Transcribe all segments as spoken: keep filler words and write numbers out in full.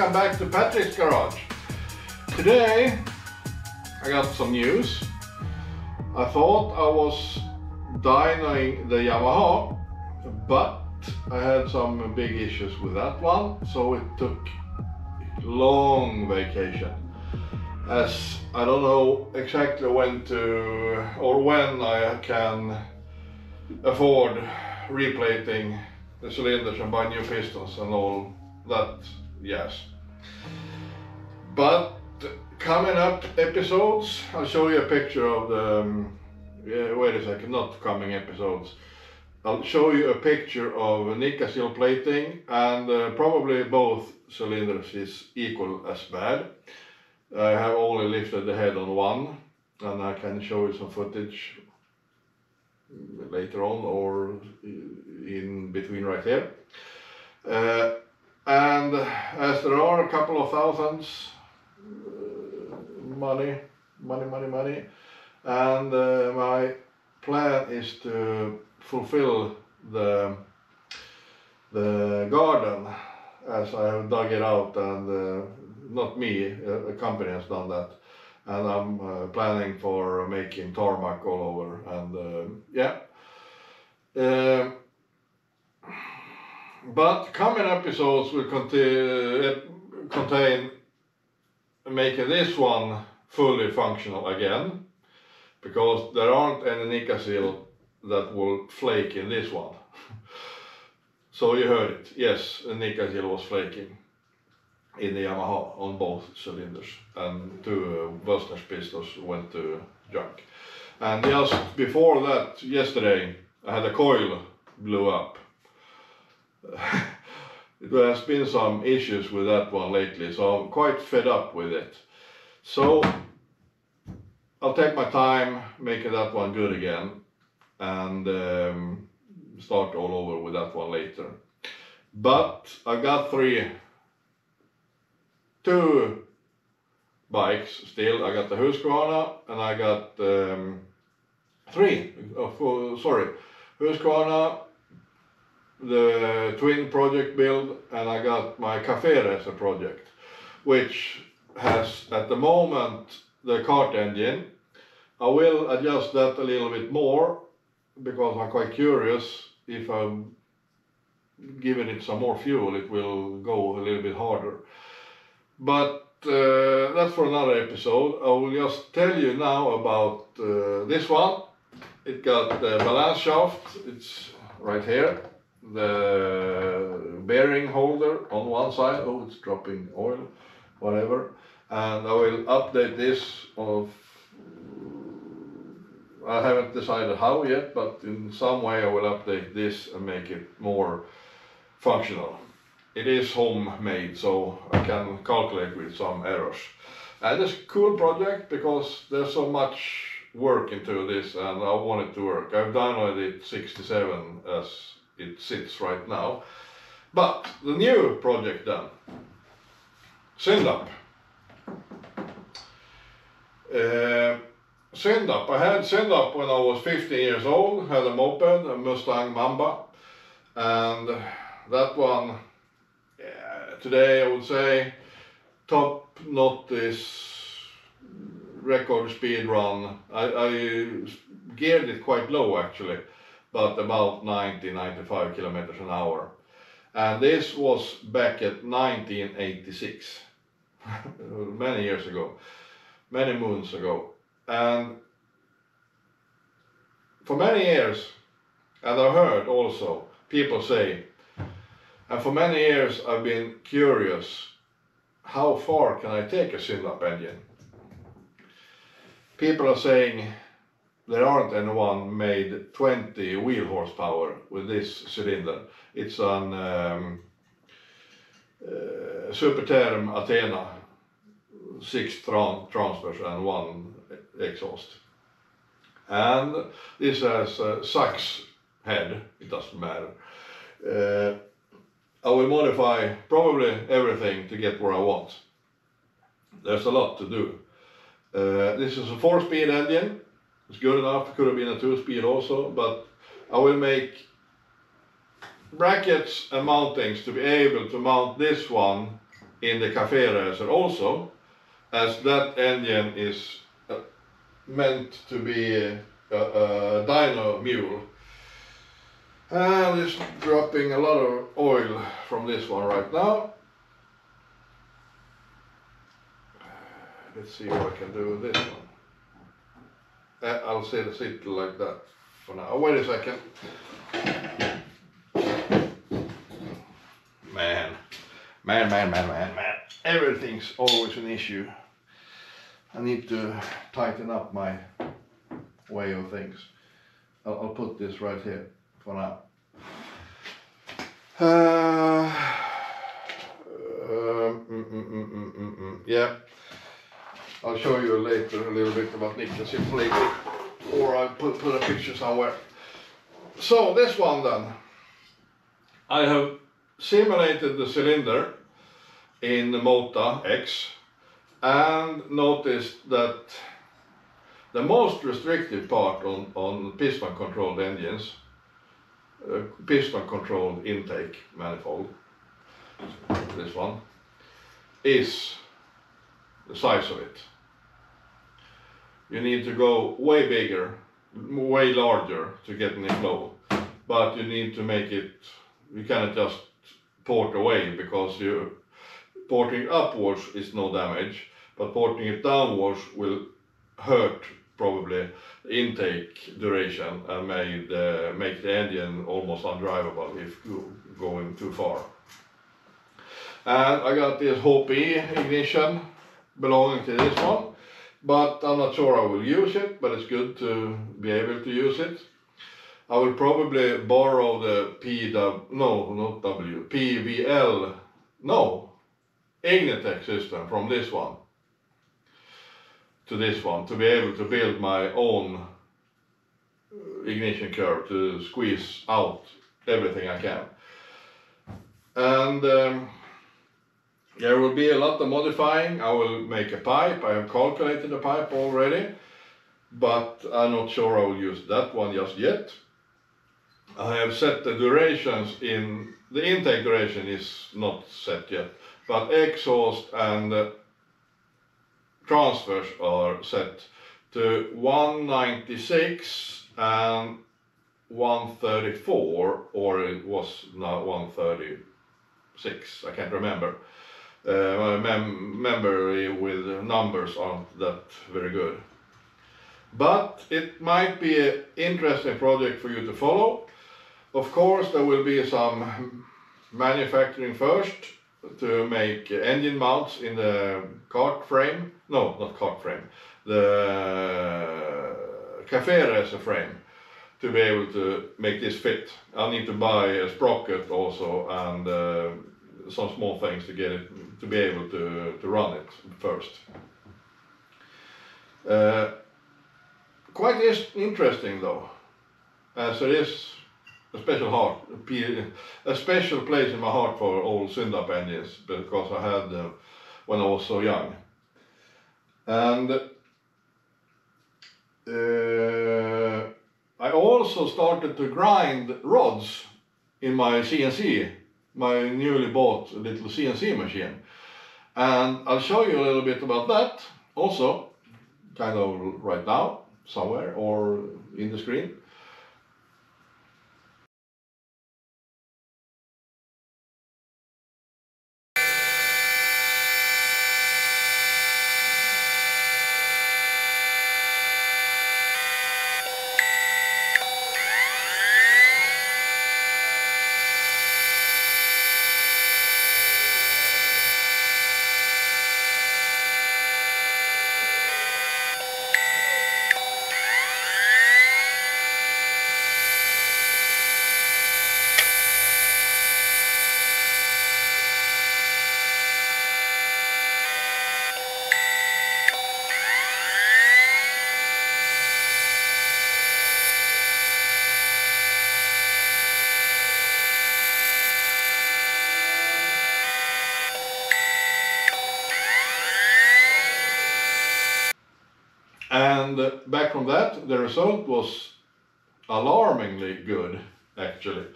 welcome back to Patrick's Garage. Today I got some news. I thought I was dynoing the Yamaha, but I had some big issues with that one, so it took long vacation. As I don't know exactly when to or when I can afford replating the cylinders and buy new pistons and all that, yes. But coming up episodes, I'll show you a picture of the, um, yeah, wait a second, not coming episodes. I'll show you a picture of Nikasil plating, and uh, probably both cylinders is equal as bad. I have only lifted the head on one, and I can show you some footage later on or in between right here. Uh, and as there are a couple of thousands, uh, money, money, money, money, and uh, my plan is to fulfill the the garden as I have dug it out, and uh, not me, a company has done that, and I'm uh, planning for making tarmac all over, and uh, yeah. Uh, but coming episodes will contain, contain making this one fully functional again, because there aren't any Nikasil that will flake in this one. So you heard it, yes, Nikasil was flaking in the Yamaha on both cylinders, and two uh, Wössner's pistols went to junk. And just before that, yesterday, I had a coil blew up. There has been some issues with that one lately, so I'm quite fed up with it. So I'll take my time making that one good again, and um, start all over with that one later. But I got three two bikes still. I got the Husqvarna, and I got um, three, oh, four, sorry, Husqvarna, the twin project build, and I got my Café Resen project, which has at the moment the kart engine. I will adjust that a little bit more, because I'm quite curious if I'm giving it some more fuel, it will go a little bit harder. But uh, that's for another episode. I will just tell you now about uh, this one. It got the balance shaft, it's right here, the bearing holder on one side. Oh, it's dropping oil, whatever. And I will update this of, I haven't decided how yet, but in some way I will update this and make it more functional. It is homemade, so I can calculate with some errors. And it's a cool project because there's so much work into this, and I want it to work. I've downloaded it sixty-seven as it sits right now. But the new project then, Zündapp. Uh, Zündapp. I had Zündapp when I was fifteen years old, had a moped, a Mustang Mamba, and that one, yeah, today I would say top notice record speed run. I, I geared it quite low actually, but about ninety to ninety-five kilometers an hour. And this was back at nineteen eighty-six, many years ago, many moons ago. And for many years, and I've heard also people say, and for many years I've been curious, how far can I take a Zündapp engine? People are saying there aren't anyone made twenty wheel horsepower with this cylinder. It's an um, uh, SuperTherm Athena, six tran transfers and one exhaust. And this has a sucks head, it doesn't matter. Uh, I will modify probably everything to get where I want. There's a lot to do. Uh, this is a four-speed engine. It's good enough. It could have been a two-speed also, but I will make brackets and mountings to be able to mount this one in the Café Resen also, as that engine is uh, meant to be a, a, a dyno mule. And it's dropping a lot of oil from this one right now. Let's see what I can do with this one. Uh, I'll set the seat like that for now. Wait a second. Man, man, man, man, man, man. Everything's always an issue. I need to tighten up my way of things. I'll, I'll put this right here for now. Uh, uh, mm, mm, mm, mm, mm, mm. Yeah, I'll show you later a little bit about Nikasil later, or I'll put, put a picture somewhere. So this one then, I have simulated the cylinder in the Moto X and noticed that the most restrictive part on, on piston controlled engines, uh, piston controlled intake manifold, this one, is the size of it. You need to go way bigger, way larger to get an inflow, but you need to make it, you cannot just port away, because you porting upwards is no damage, but porting it downwards will hurt probably intake duration and may the, make the engine almost undrivable if you going too far. And I got this H P ignition belonging to this one, but I'm not sure I will use it, but it's good to be able to use it. I will probably borrow the P W, no, not W, P V L, no, Ignitec system from this one to this one to be able to build my own ignition curve to squeeze out everything I can. And um, there will be a lot of modifying. I will make a pipe. I have calculated the pipe already, but I'm not sure I will use that one just yet. I have set the durations in, the intake duration is not set yet, but exhaust and uh, transfers are set to one ninety-six and one thirty-four, or it was now one thirty-six, I can't remember. Uh, my mem memory with numbers aren't that very good. But it might be an interesting project for you to follow. Of course, there will be some manufacturing first, to make engine mounts in the cart frame, no, not cart frame, the Café Resen frame, to be able to make this fit. I need to buy a sprocket also and uh, some small things to get it, to be able to, to run it first. Uh, quite is interesting though, as it is a special heart, a special place in my heart for old Zündapp engines, because I had them when I was so young. And uh, I also started to grind rods in my C N C, my newly bought little C N C machine. And I'll show you a little bit about that also, kind of right now, somewhere or in the screen. And back from that, the result was alarmingly good, actually.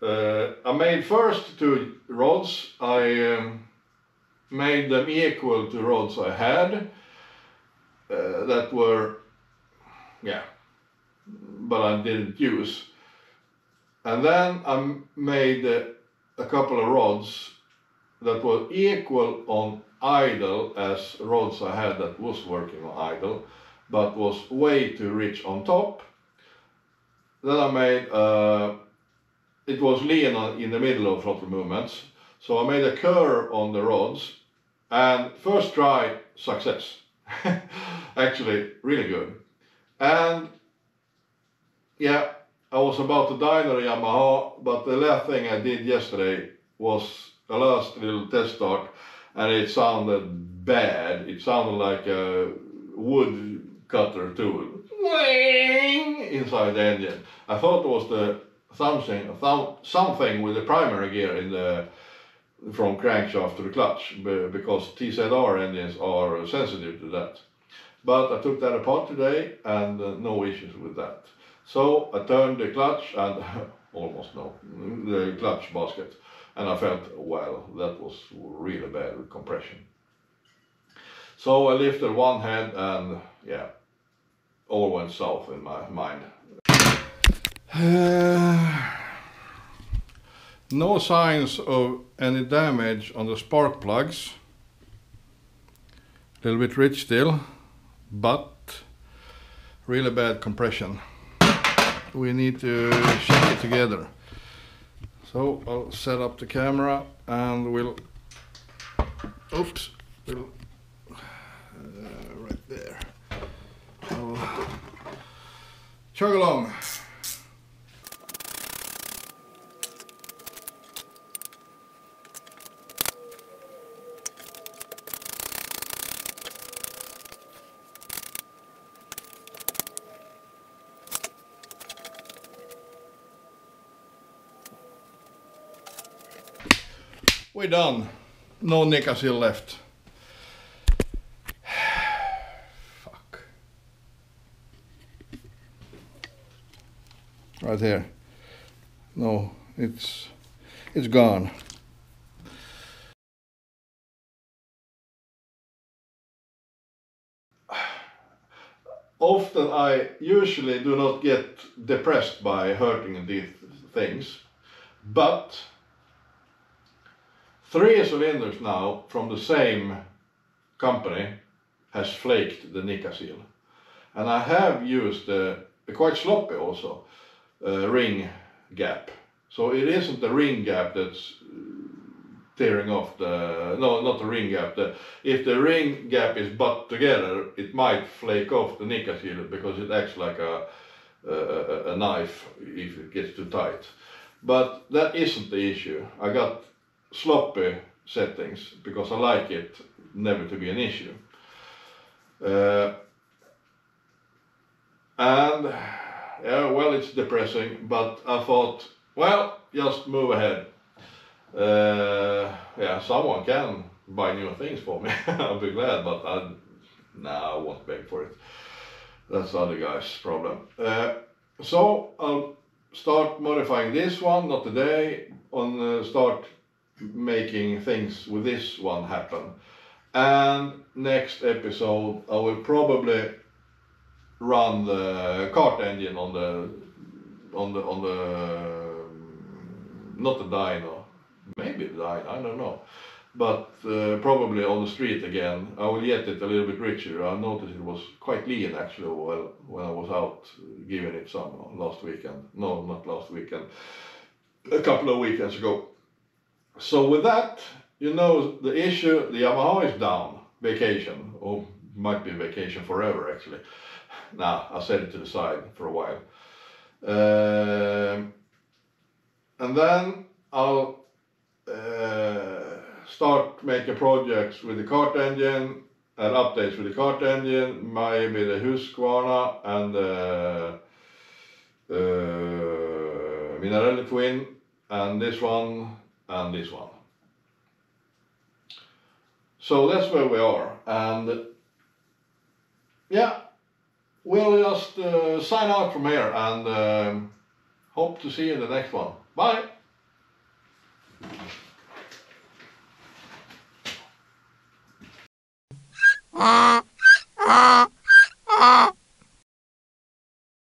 Uh, I made first two rods. I um, made them equal to rods I had uh, that were, yeah, but I didn't use. And then I made uh, a couple of rods that were equal on idle as rods I had that was working on idle, but was way too rich on top. Then I made, uh, it was lean on, in the middle of throttle movements, so I made a curve on the rods, and first try, success. Actually, really good. And yeah, I was about to die in a Yamaha, but the last thing I did yesterday was a last little test start, and it sounded bad. It sounded like a wood cutter tool inside the engine. I thought it was the something, something with the primary gear in the from crankshaft to the clutch, because T Z R engines are sensitive to that. But I took that apart today, and uh, no issues with that. So I turned the clutch and almost no the clutch basket, and I felt, well, that was really bad with compression. So I lifted one hand, and yeah, all went south in my mind. Uh, no signs of any damage on the spark plugs. A little bit rich still, but really bad compression. We need to check it together. So I'll set up the camera and we'll, oops, we'll, uh, right there. I'll chug along. We're done. No Nikasil left. Fuck. Right here. No, it's it's gone. Often I usually do not get depressed by hurting these things, but three cylinders now from the same company has flaked the Nikasil, and I have used a, a quite sloppy also uh, ring gap. So it isn't the ring gap that's tearing off the, no, not the ring gap. The, if the ring gap is butt together, it might flake off the Nikasil because it acts like a, a, a knife if it gets too tight. But that isn't the issue. I got sloppy settings because I like it never to be an issue, uh, and yeah, well, it's depressing, but I thought, well, just move ahead. Uh, yeah, someone can buy new things for me. I'll be glad, but I nah, I won't beg for it. That's the other guy's problem. Uh, so I'll start modifying this one, not today, on uh, start making things with this one happen, and next episode I will probably run the kart engine on the on the on the not the dyno, maybe the dyno, I don't know, but uh, probably on the street again. I will get it a little bit richer. I noticed it was quite lean actually while when I was out giving it some last weekend. No, not last weekend. A couple of weekends ago. So with that, you know the issue, the Yamaha is down, vacation, or might be vacation forever actually. Now, nah, I set it to the side for a while. Uh, and then I'll uh, start making projects with the kart engine, and updates with the kart engine, maybe the Husqvarna and the uh, uh, Minarelli twin, and this one, and this one. So that's where we are, and yeah, we'll just uh, sign out from here, and um, hope to see you in the next one. Bye.